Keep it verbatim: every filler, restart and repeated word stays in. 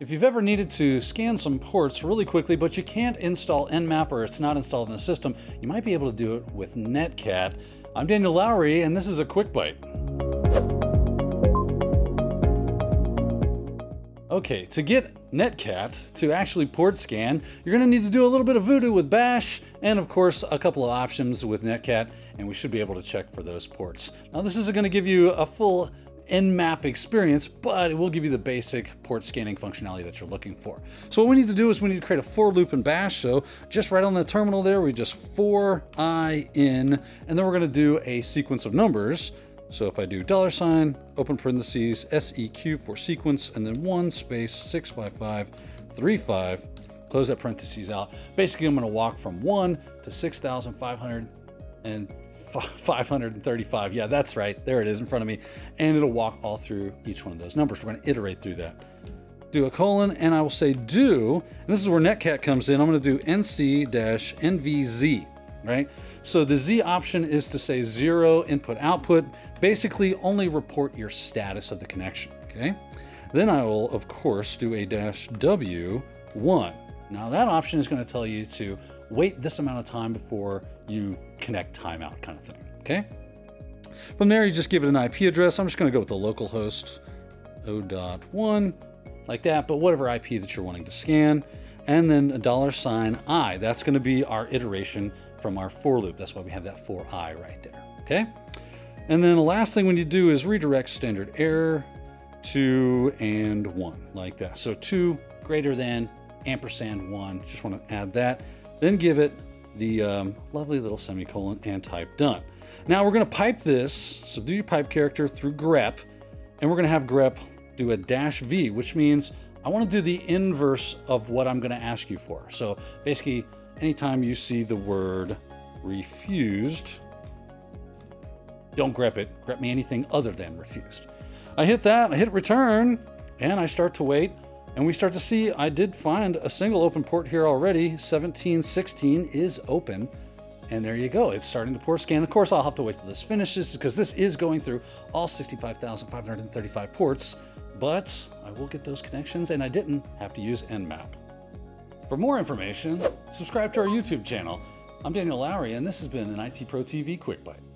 If you've ever needed to scan some ports really quickly, but you can't install Nmap or it's not installed in the system, you might be able to do it with Netcat. I'm Daniel Lowrie, and this is a Quick Bite. Okay, to get Netcat to actually port scan, you're gonna need to do a little bit of voodoo with Bash, and of course, a couple of options with Netcat, and we should be able to check for those ports. Now, this isn't gonna give you a full Nmap experience, but it will give you the basic port scanning functionality that you're looking for. So what we need to do is we need to create a for loop in Bash. So just right on the terminal there, we just for I in, and then we're gonna do a sequence of numbers. So if I do dollar sign, open parentheses, S E Q for sequence, and then one space six five five three five, close that parentheses out. Basically, I'm gonna walk from one to six thousand five hundred and five hundred thirty-five. Yeah, that's right. There it is in front of me. And it'll walk all through each one of those numbers. We're going to iterate through that. Do a colon, and I will say do, and this is where Netcat comes in. I'm going to do N C dash N V Z, right? So the Z option is to say zero input output, basically only report your status of the connection. Okay. Then I will, of course, do a dash W one. Now that option is going to tell you to wait this amount of time before you connect timeout kind of thing, okay? From there, you just give it an I P address. I'm just going to go with the local host zero dot one, like that, but whatever I P that you're wanting to scan. And then a dollar sign I, that's going to be our iteration from our for loop. That's why we have that for I right there, okay? And then the last thing we need to do is redirect standard error to and one, like that. So two greater than ampersand one, just want to add that. Then give it the um, lovely little semicolon and type done. Now we're gonna pipe this, so do your pipe character through grep, and we're gonna have grep do a dash V, which means I wanna do the inverse of what I'm gonna ask you for. So basically, anytime you see the word refused, don't grep it, grep me anything other than refused. I hit that, I hit return, and I start to wait. And we start to see, I did find a single open port here already. seventeen sixteen is open. And there you go, it's starting to port scan. Of course, I'll have to wait till this finishes because this is going through all sixty-five thousand five hundred thirty-five ports, but I will get those connections and I didn't have to use Nmap. For more information, subscribe to our YouTube channel. I'm Daniel Lowrie, and this has been an I T Pro T V Quick Bite.